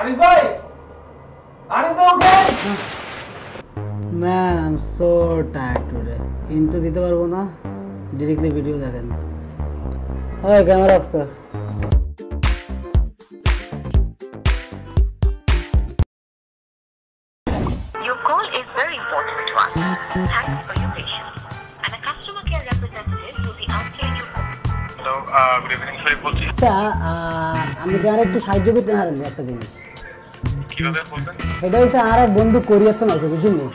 Arif bhai, okay? Man, I'm so tired today. Into dite parbo na directly video dekhen. Hey, camera off kar. Your call is very important to us. Thanks for your patience. And a customer care representative will be answering your call. Hello, good evening, sir. Acha, আমি কি আরেকটু সাহায্য করতে পারেন একটা জিনিস? কিভাবে বলবেন? এটা হইছে আর এক বন্ধু কোরিয়াতে আছে বুঝছেন না?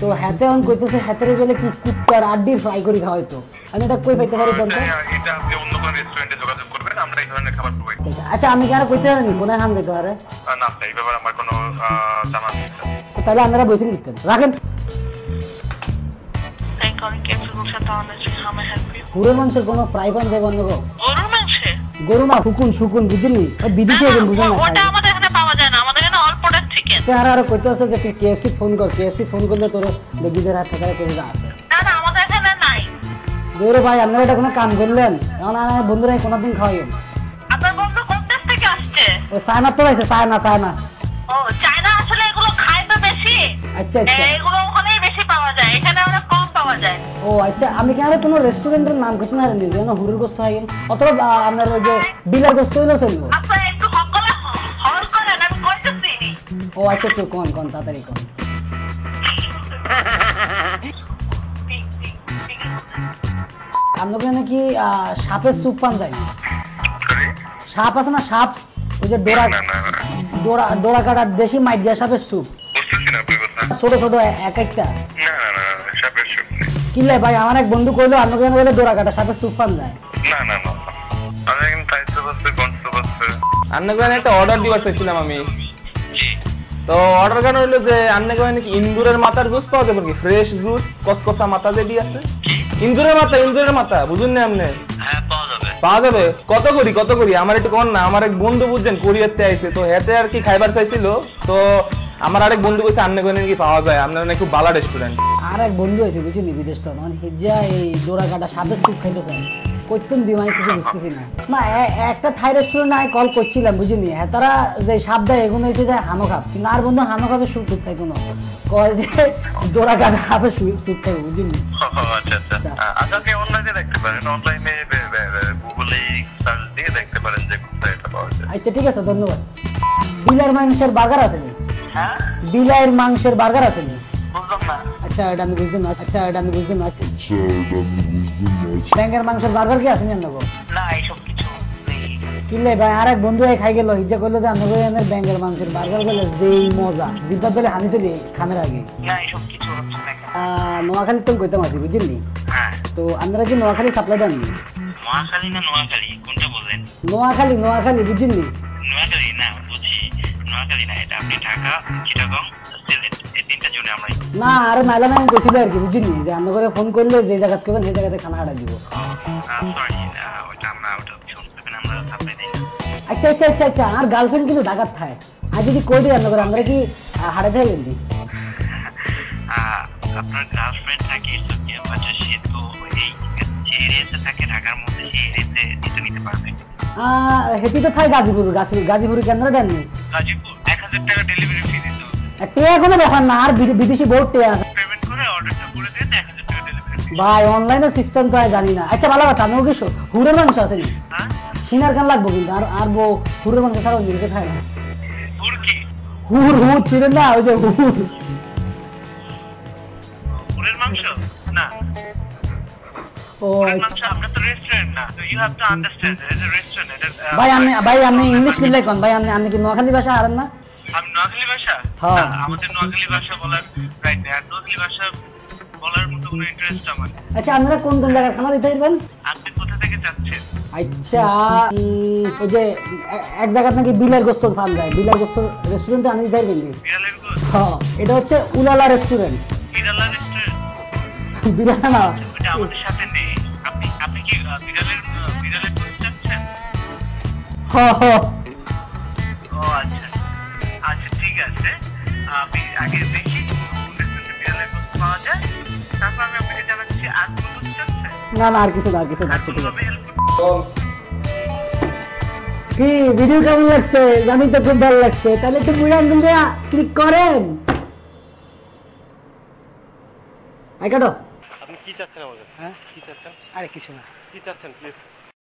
তো হাতে অন কইতেছে হাতেরে গেলে কি কুত্তার আড্ডি ফ্রাই করে খাওয়াই তো। আমি এটা কই পাইতে পারি বন্ধু? এটা আপনি অন্য কোন রেস্টুরেন্টে যোগাযোগ করবেন আমরা এই ধরনের খাবার প্রোভাইড করি। আচ্ছা আমি কি আর কইতে পারেন কোন হাম যেতে আরে? না না এই ব্যাপারে আমার কোনো জানা নেই। তো তাহলে আমরা বসে নিতে রাখেন। এই কোন কিছু বুঝা তো না যে আমরা হেল্প করি। পুরো মানুষের কোনো ফ্রাই পান যায় বন্ধু গো। গরুমা হুকুন শুকুন বুঝলি বিদেশে গেল বুঝা না ওটা আমাদের এখানে পাওয়া যায় না আমাদের এখানে অল প্রোডাক্ট চিকেন তার আর কইতে আছে যে তুই কেএফসি ফোন কর কেএফসি ফোন করলে তোর বিজের হাত থেকে করে যা আছে না না আমাদের এখানে নাই গৌর ভাই আপনারা এটা কোনো কাম করলেন না না বন্ধুরা কোনদিন খাওয়াইও আপনার বন্ধু কোন দেশ থেকে আসছে ও চায়না তো আছে চায়না ও চায়না আসলে এগুলো খায় তো বেশি আচ্ছা আচ্ছা এগুলো ওখানেই বেশি পাওয়া যায় এখানে আমরা কম পাওয়া যায় ও আচ্ছা আমি কি আর কোনো রেস্টুরেন্টের নাম কত না জানি যেন হুরুর গোশত হয় অথবা আপনার ওই যে বিলার গোশত হলো চলবো আপা একটু হকলা হল করেন আমি করতেছি ও আচ্ছা তো কোন তাড়াতাড়ি কোন আমলোকে নাকি সাপের স্যুপ পান যায় সাপ আছে না সাপ ওই যে ডোরা কাটার দেশি মাইট দিয়া সাপের স্যুপ বুঝছেন আপনি কথা ছোট ছোট এক একটা না না সাপের স্যুপ কিলে ভাই আমার এক বন্ধু কইলো আপনাকে যেন বলে ডোরা কাটা সাথে সুপ পান যায় না না না আমি কিন্তু টাইসে বসে গন্ডতে বসে আপনাকে একটা অর্ডার দিবার চাইছিলাম আমি জি তো অর্ডার গান হইলো যে আপনাকে নাকি ইন্দুরের মাথার জুস পাওয়া যাবে কি ফ্রেশ জুস কসকসা মাথা যেডি আছে ইন্দুরের মাথা বুঝুন না আপনি হ্যাঁ পাওয়া যাবে কত করি আমার একটু কোন না আমার এক বন্ধু বুঝছেন কোরিয়াতে আইছে তো হেতে আর কি খাইবার চাইছিল তো আমার আরেক বন্ধু কইছে আপনাকে নাকি পাওয়া যায় আপনারা নাকি খুব ভালো রেস্টুরেন্ট আরেক বন্ধু আছে বুঝছেন বিদেশ তো মানে হেজা এই ডোরা কাটা সাথে সুপ খাইতেছেন কইতুম দিমাই কিছু বুঝতেছি না মা একটা থাই রেস্টুরেন্ট আই কল করছিলাম বুঝছেন হ্যাঁ তারা যে সাবদা এগুন হইছে যে হানোকাপ কিন্তু আর বন্ধু হানোকাপে সুপ খাইতো না কয় যে ডোরা কাটা খাবে সুপ খাই বুঝছেন আচ্ছা আপনি অনলাইনে দেখতে পারেন অনলাইনে গুগলে সার্চ দিয়ে দেখতে পারেন যে কোথায় এটা পাওয়া যায় আচ্ছা ঠিক আছে ধন্যবাদ বিলার মাংসের বার্গার আছে না হ্যাঁ বিলার মাংসের বার্গার আছে না বুঝলাম না আচ্ছা এটা আমি বুঝলাম না ব্যাংকের মাংসের বার্গার কি আছে জানো না এই সব কিছু কিলে ভাই আরেক বন্ধু আই খাই গেল হিজা কইলো যে আমরা এর ব্যাংকের মাংসের বার্গার বলে যেই মজা জিব্বা বলে হানি চলি খামের আগে না এই সব কিছু হচ্ছে না নোয়াখালী তো কইতাম আজি বুঝলি হ্যাঁ তো আপনারা কি নোয়াখালী সাপ্লাই দেন নোয়াখালী না নোয়াখালী কোনটা বলেন নোয়াখালী বুঝলি নোয়াখালী না বুঝি নোয়াখালী না এটা আপনি ঢাকা চিটাগং সিলেট এই তিনটা জোনে আমরা না আরে মাইলা নাম কইছিল আর কি বুঝলি যে আমরা করে ফোন করলে যে জায়গা কইবেন সেই জায়গাতে খানা আড়া দিব সরি না ওটা আমরা ওটা শুনবেন আমরা সাপ্লাই দেই আচ্ছা আর গার্লফ্রেন্ড কিন্তু ঢাকা থাকে আজ যদি কই দেন আমরা কি হাড়ে দেন দি আপনার গার্লফ্রেন্ড থাকে তো কি বাচ্চা সে তো এই এরিয়াতে থাকে ঢাকার মধ্যে সেই এরিয়াতে দিতে নিতে পারবে হেতি তো থাকে গাজীপুর কেন্দ্র দেন নি গাজীপুর 1000 টাকা ডেলিভারি ফি দিতে টিয়া কোনো ব্যাপার না আর বিদেশি বহুত টিয়া আছে পেমেন্ট করে অর্ডারটা করে দেন 1000 টাকা ডেলিভারি ভাই অনলাইনে সিস্টেম তো জানি না আচ্ছা ভালো কথা নও কিছু হুরের মাংস আছে নি হ্যাঁ সিনার কান লাগবে কিন্তু আর বো হুরের মাংস ছাড়া নিজে খায় না হুর কি হুর ছিল না ওই যে হুরের মাংস না ও মাংস আমরা তো রেস্টুরেন্ট না তো you have to understand it is a restaurant ভাই আমি ইংলিশ মিলাই কোন ভাই আমি কি নোয়াখালী ভাষা আরেন না আমি নোয়াখালী ভাষা হ্যাঁ আমাদের নোয়াখালী ভাষা বলার রাইট না নোয়াখালী ভাষা বলার মতো কোনো ইন্টারেস্ট আমার আচ্ছা আপনারা কোন জায়গা খানা দিতে পারবেন আপনি কোথা থেকে যাচ্ছেন আচ্ছা ওই যে এক জায়গা নাকি বিলার গোশত পান যায় বিলার গোশত রেস্টুরেন্টে আনি দিতে পারবেন বিলার গোশত হ্যাঁ এটা হচ্ছে উলালা রেস্টুরেন্ট বিলালা রেস্টুরেন্ট বিলালা না এটা আমাদের সাথে নেই আপনি কি বিলালের গোশত চাচ্ছেন হ্যাঁ হ্যাঁ ও আচ্ছা আচ্ছা ঠিক আছে আমি আগে দেখি বিলালের গোশত পাওয়া যায় তারপর আমি আপনাকে জানাচ্ছি আর কোনো কিছু আছে না আর কিছু না ঠিক আছে ভিডিও কেমন লাগছে জানি তো খুব ভালো লাগছে তাহলে একটু বুড়া আঙ্গুল দিয়ে ক্লিক করেন আই কাটো আপনি কি চাচ্ছেন আমার কাছে হ্যাঁ কি চাচ্ছেন আরে কিছু না কি চাচ্ছেন প্লিজ